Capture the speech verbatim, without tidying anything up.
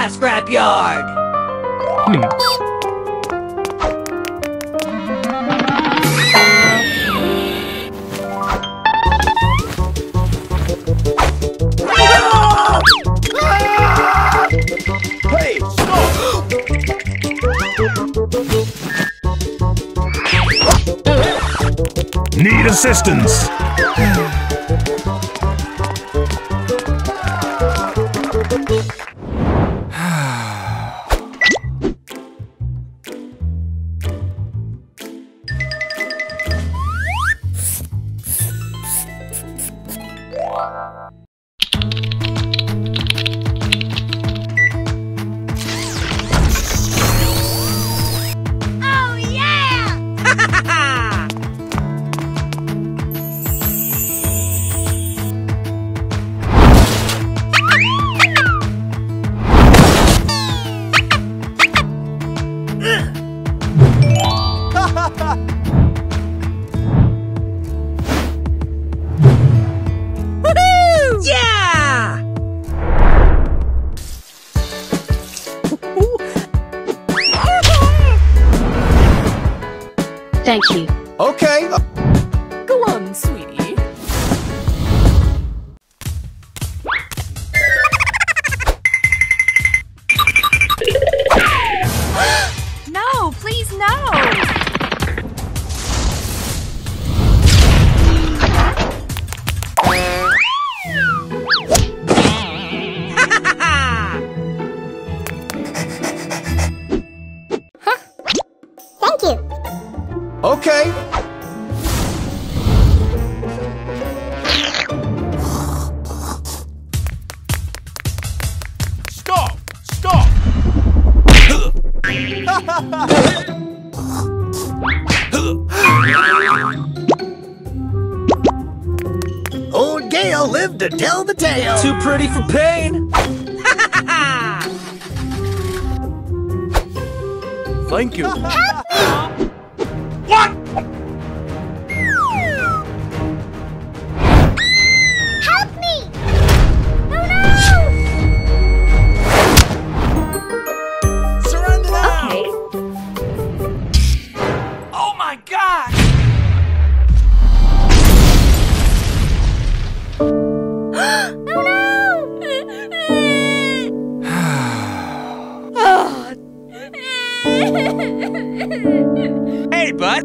my scrapyard! Hmm. Need assistance! Thank you. Okay. Go on, sweetie. No, please, no. Thank you. Okay. Stop! Stop! Old Gale lived to tell the tale. Too pretty for pain. Thank you. What? Help me! No, no! Surrender now! Okay. Oh my God! No, no! Oh. Hey, bud!